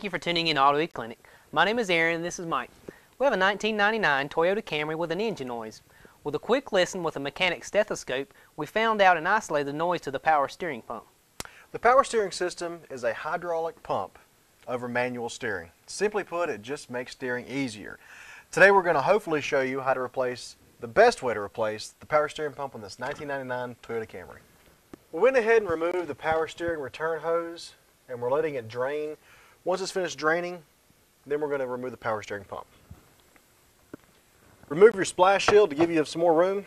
Thank you for tuning in to AutoEClinic. My name is Aaron and this is Mike. We have a 1999 Toyota Camry with an engine noise. With a quick listen with a mechanic's stethoscope, we found out and isolated the noise to the power steering pump. The power steering system is a hydraulic pump over manual steering. Simply put, it just makes steering easier. Today we're going to hopefully show you how to replace, the best way to replace, the power steering pump on this 1999 Toyota Camry. We went ahead and removed the power steering return hose and we're letting it drain. Once it's finished draining, then we're going to remove the power steering pump. Remove your splash shield to give you some more room.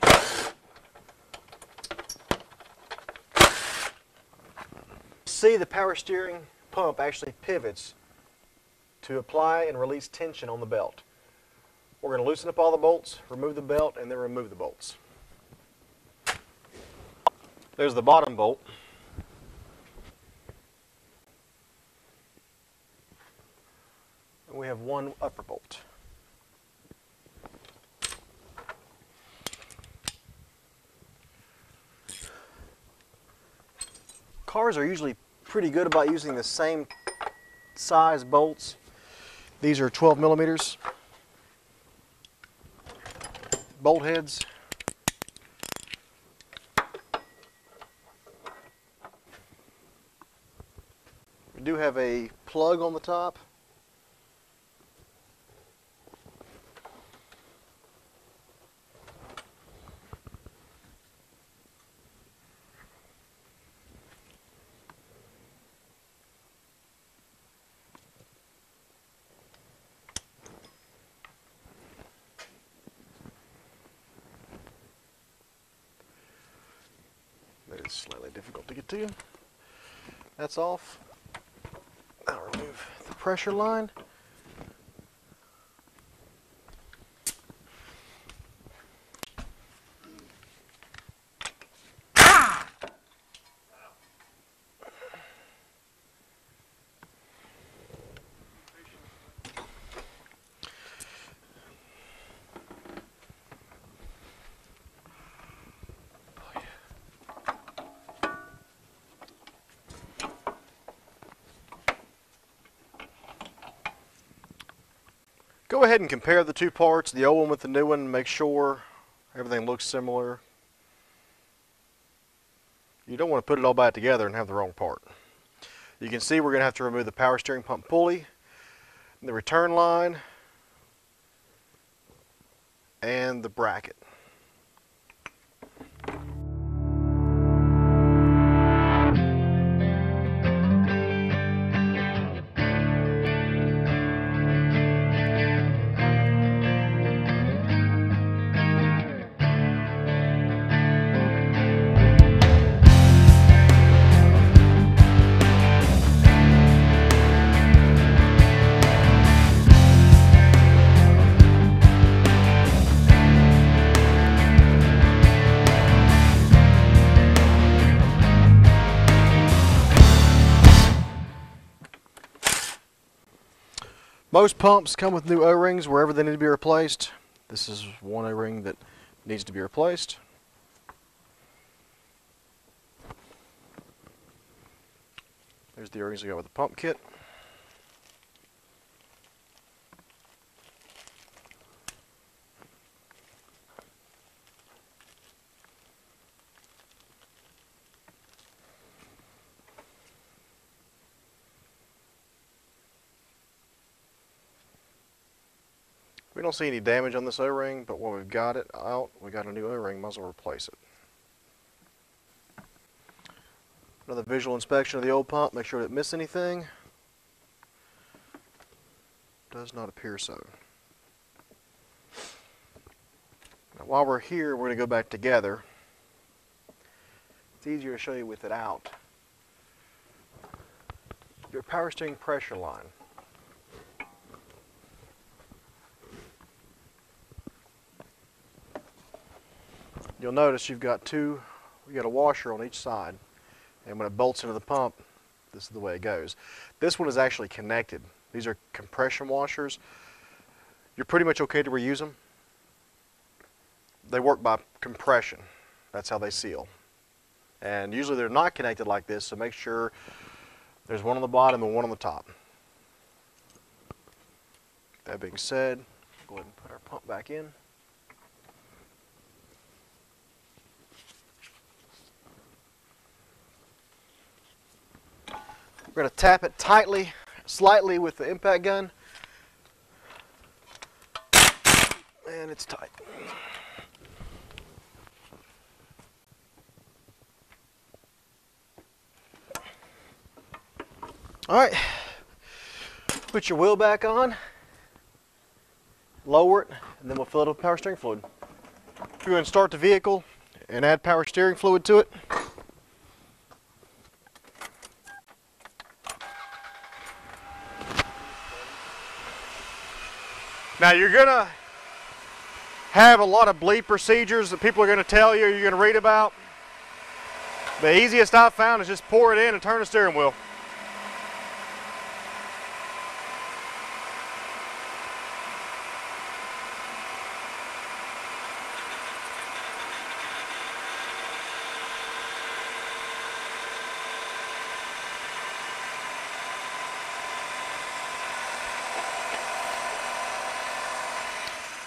See, the power steering pump actually pivots to apply and release tension on the belt. We're going to loosen up all the bolts, remove the belt, and then remove the bolts. There's the bottom bolt. We have one upper bolt. Cars are usually pretty good about using the same size bolts. These are 12 millimeters bolt heads. We do have a plug on the top. It's slightly difficult to get to. That's off. I'll remove the pressure line. Ah! Go ahead and compare the two parts, the old one with the new one, and make sure everything looks similar. You don't want to put it all back together and have the wrong part. You can see we're going to have to remove the power steering pump pulley, the return line, and the bracket. Most pumps come with new O-rings wherever they need to be replaced. This is one O-ring that needs to be replaced. There's the O-rings that go with the pump kit. We don't see any damage on this O-ring, but when we've got it out, we got a new O-ring, might as well replace it. Another visual inspection of the old pump, make sure it didn't miss anything. Does not appear so. Now, while we're here, we're going to go back together. It's easier to show you with it out. Your power steering pressure line. You'll notice you've got we got a washer on each side, and when it bolts into the pump, this is the way it goes. This one is actually connected. These are compression washers. You're pretty much okay to reuse them. They work by compression. That's how they seal. And usually they're not connected like this, so make sure there's one on the bottom and one on the top. That being said, go ahead and put our pump back in. We're going to tap it tightly, slightly with the impact gun. And it's tight. All right, put your wheel back on, lower it, and then we'll fill it with power steering fluid. Go ahead and start the vehicle and add power steering fluid to it. Now you're gonna have a lot of bleed procedures that people are gonna tell you, you're gonna read about. The easiest I've found is just pour it in and turn the steering wheel.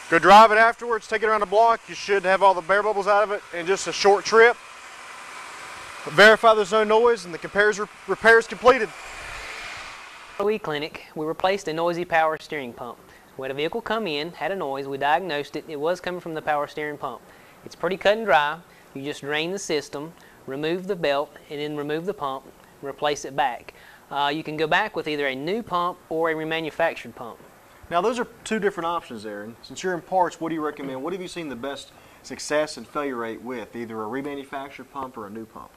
Go drive it afterwards, take it around the block. You should have all the air bubbles out of it in just a short trip. Verify there's no noise and the repair is completed. AutoEClinic, we replaced a noisy power steering pump. We had a vehicle come in, had a noise, we diagnosed it. It was coming from the power steering pump. It's pretty cut and dry. You just drain the system, remove the belt, and then remove the pump, replace it back. You can go back with either a new pump or a remanufactured pump. Now those are two different options there, and since you're in parts, what do you recommend? What have you seen the best success and failure rate with, either a remanufactured pump or a new pump?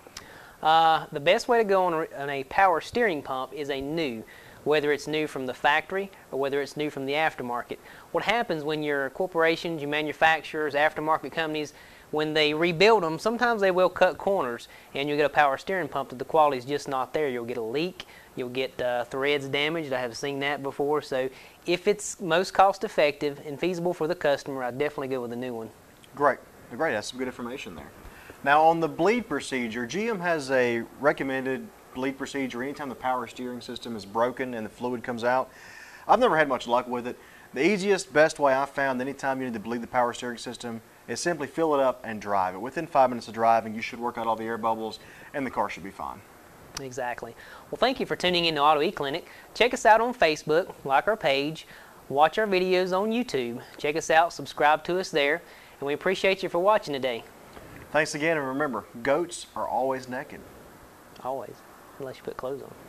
The best way to go on a power steering pump is a new, whether it's new from the factory or whether it's new from the aftermarket. What happens when your corporations, your manufacturers, aftermarket companies, when they rebuild them, sometimes they will cut corners and you'll get a power steering pump that the quality is just not there. You'll get a leak, you'll get threads damaged. I have seen that before. So if it's most cost effective and feasible for the customer, I'd definitely go with a new one. Great, great, that's some good information there. Now on the bleed procedure, GM has a recommended bleed procedure anytime the power steering system is broken and the fluid comes out. I've never had much luck with it. The easiest, best way I found anytime you need to bleed the power steering system is simply fill it up and drive it. Within 5 minutes of driving, you should work out all the air bubbles and the car should be fine. Exactly. Well, thank you for tuning in to AutoEClinic. Check us out on Facebook, like our page, watch our videos on YouTube. Check us out, subscribe to us there, and we appreciate you for watching today. Thanks again, and remember, goats are always naked. Always, unless you put clothes on.